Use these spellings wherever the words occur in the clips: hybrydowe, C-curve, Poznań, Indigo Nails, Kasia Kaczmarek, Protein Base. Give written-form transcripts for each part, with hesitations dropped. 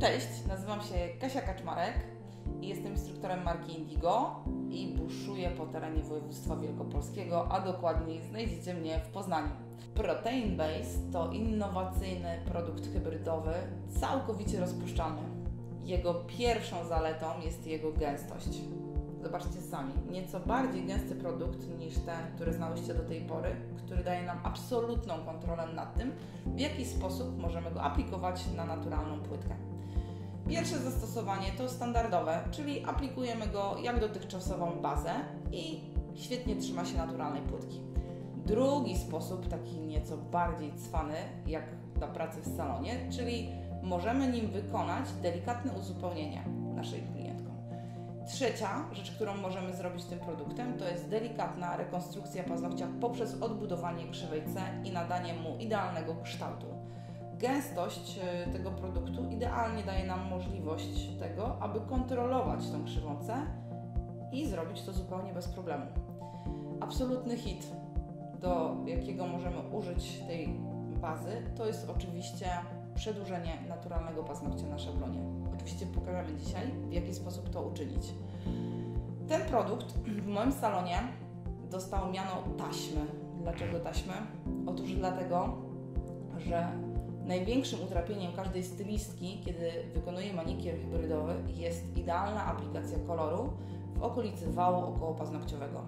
Cześć, nazywam się Kasia Kaczmarek i jestem instruktorem marki Indigo i buszuję po terenie województwa wielkopolskiego, a dokładniej znajdziecie mnie w Poznaniu. Protein Base to innowacyjny produkt hybrydowy, całkowicie rozpuszczalny. Jego pierwszą zaletą jest jego gęstość. Zobaczcie sami, nieco bardziej gęsty produkt niż ten, który znałyście do tej pory, który daje nam absolutną kontrolę nad tym, w jaki sposób możemy go aplikować na naturalną płytkę. Pierwsze zastosowanie to standardowe, czyli aplikujemy go jak dotychczasową bazę i świetnie trzyma się naturalnej płytki. Drugi sposób, taki nieco bardziej cwany, jak na pracy w salonie, czyli możemy nim wykonać delikatne uzupełnienie naszej klientkom. Trzecia rzecz, którą możemy zrobić tym produktem, to jest delikatna rekonstrukcja paznokcia poprzez odbudowanie krzywej C i nadanie mu idealnego kształtu. Gęstość tego produktu idealnie daje nam możliwość tego, aby kontrolować tą krzywą C i zrobić to zupełnie bez problemu. Absolutny hit, do jakiego możemy użyć tej bazy, to jest oczywiście przedłużenie naturalnego paznokcia na szablonie. Oczywiście pokażemy dzisiaj, w jaki sposób to uczynić. Ten produkt w moim salonie dostał miano taśmy. Dlaczego taśmy? Otóż dlatego, że największym utrapieniem każdej stylistki, kiedy wykonuje manikier hybrydowy, jest idealna aplikacja koloru w okolicy wału okołopaznokciowego.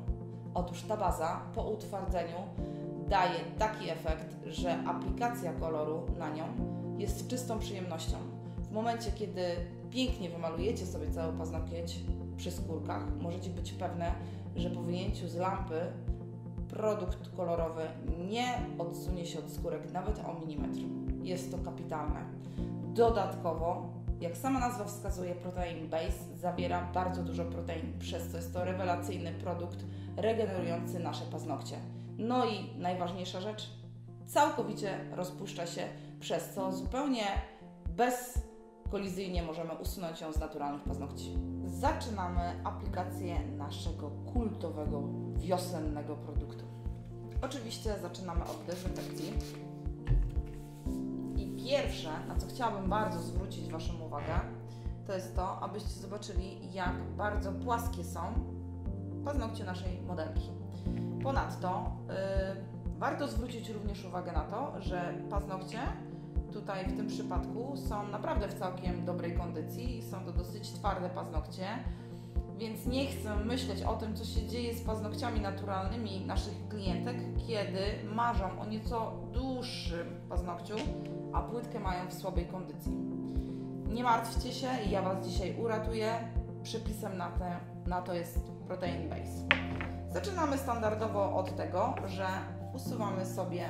Otóż ta baza po utwardzeniu daje taki efekt, że aplikacja koloru na nią jest czystą przyjemnością. W momencie, kiedy pięknie wymalujecie sobie cały paznokieć przy skórkach, możecie być pewne, że po wyjęciu z lampy produkt kolorowy nie odsunie się od skórek nawet o milimetr. Jest to kapitalne. Dodatkowo, jak sama nazwa wskazuje, Protein Base zawiera bardzo dużo protein, przez co jest to rewelacyjny produkt regenerujący nasze paznokcie. No i najważniejsza rzecz, całkowicie rozpuszcza się, przez co zupełnie bezkolizyjnie możemy usunąć ją z naturalnych paznokci. Zaczynamy aplikację naszego kultowego, wiosennego produktu. Oczywiście zaczynamy od dezynfekcji. I pierwsze, na co chciałabym bardzo zwrócić Waszą uwagę, to jest to, abyście zobaczyli, jak bardzo płaskie są paznokcie naszej modelki. Ponadto warto zwrócić również uwagę na to, że paznokcie tutaj w tym przypadku są naprawdę w całkiem dobrej kondycji, są to dosyć twarde paznokcie, więc nie chcę myśleć o tym, co się dzieje z paznokciami naturalnymi naszych klientek, kiedy marzą o nieco dłuższym paznokciu, a płytkę mają w słabej kondycji. Nie martwcie się, ja Was dzisiaj uratuję, przepisem na to jest Protein Base. Zaczynamy standardowo od tego, że usuwamy sobie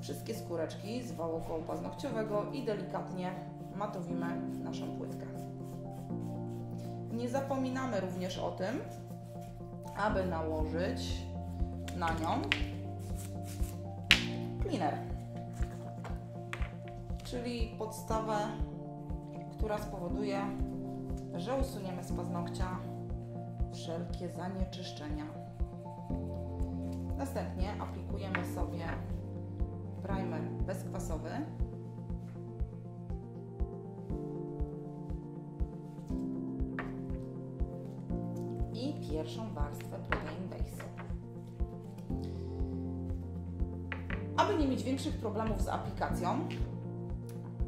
wszystkie skóreczki z wału kołopaznokciowego i delikatnie matowimy naszą płytkę. Nie zapominamy również o tym, aby nałożyć na nią cleaner, czyli podstawę, która spowoduje, że usuniemy z paznokcia wszelkie zanieczyszczenia. Następnie aplikujemy sobie primer bezkwasowy. I pierwszą warstwę Protein Base. Aby nie mieć większych problemów z aplikacją,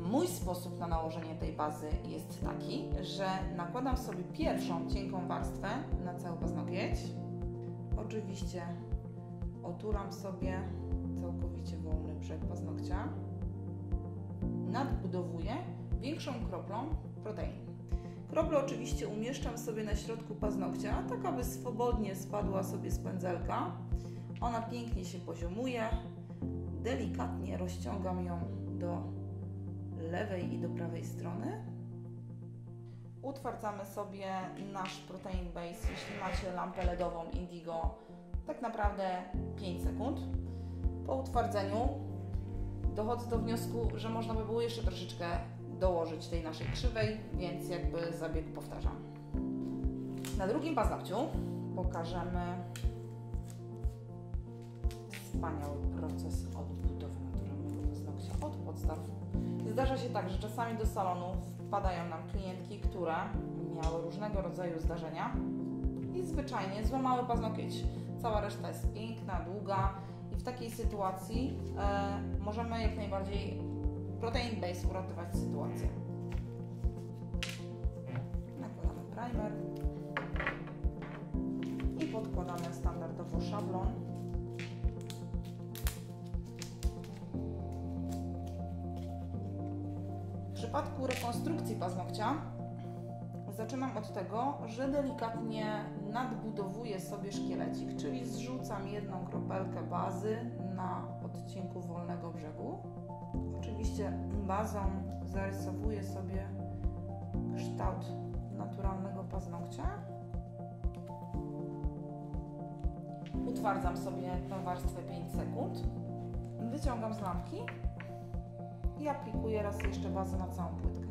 mój sposób na nałożenie tej bazy jest taki, że nakładam sobie pierwszą cienką warstwę na cały paznokieć. Oczywiście otulam sobie całkowicie wolny brzeg paznokcia. Nadbudowuję większą kroplą protein. Kroplę oczywiście umieszczam sobie na środku paznokcia, tak aby swobodnie spadła sobie z pędzelka. Ona pięknie się poziomuje. Delikatnie rozciągam ją do lewej i do prawej strony. Utwardzamy sobie nasz Protein Base, jeśli macie lampę LEDową Indigo, tak naprawdę 5 sekund. Po utwardzeniu dochodzę do wniosku, że można by było jeszcze troszeczkę dołożyć tej naszej krzywej, więc jakby zabieg powtarzam. Na drugim paznokciu pokażemy wspaniały proces odbudowy naturalnego paznokcia od podstaw. Zdarza się tak, że czasami do salonów wpadają nam klientki, które miały różnego rodzaju zdarzenia i zwyczajnie złamały paznokieć. Cała reszta jest piękna, długa i w takiej sytuacji możemy jak najbardziej Protein Base uratować sytuację. Nakładamy primer i podkładamy standardowo szablon. W przypadku rekonstrukcji paznokcia zaczynam od tego, że delikatnie nadbudowuję sobie szkielecik, czyli zrzucam jedną kropelkę bazy na odcinku wolnego brzegu. Oczywiście bazą zarysowuję sobie kształt naturalnego paznokcia. Utwardzam sobie tę warstwę 5 sekund, wyciągam z lampki i aplikuję raz jeszcze bazę na całą płytkę.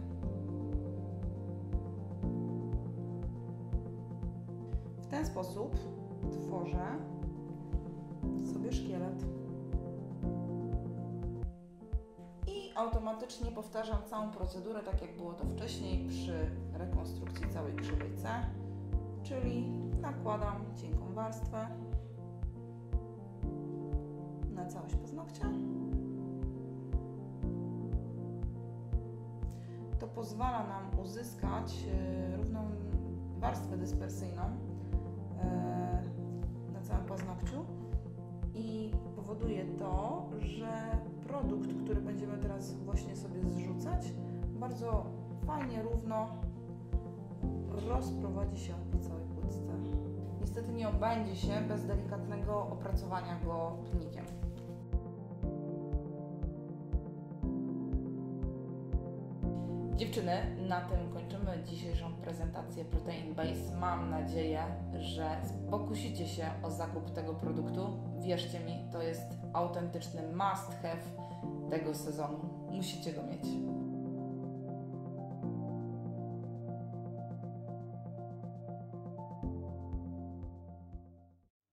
W ten sposób tworzę sobie szkielet. I automatycznie powtarzam całą procedurę, tak jak było to wcześniej przy rekonstrukcji całej krzywej C, czyli nakładam cienką warstwę na całość paznokcia. To pozwala nam uzyskać równą warstwę dyspersyjną na całym paznokciu i powoduje to, że produkt, który będziemy teraz właśnie sobie zrzucać, bardzo fajnie, równo rozprowadzi się po całej płytce. Niestety nie obędzie się bez delikatnego opracowania go tunikiem. Dziewczyny, na tym kończymy dzisiejszą prezentację Protein Base. Mam nadzieję, że pokusicie się o zakup tego produktu. Wierzcie mi, to jest autentyczny must have tego sezonu. Musicie go mieć.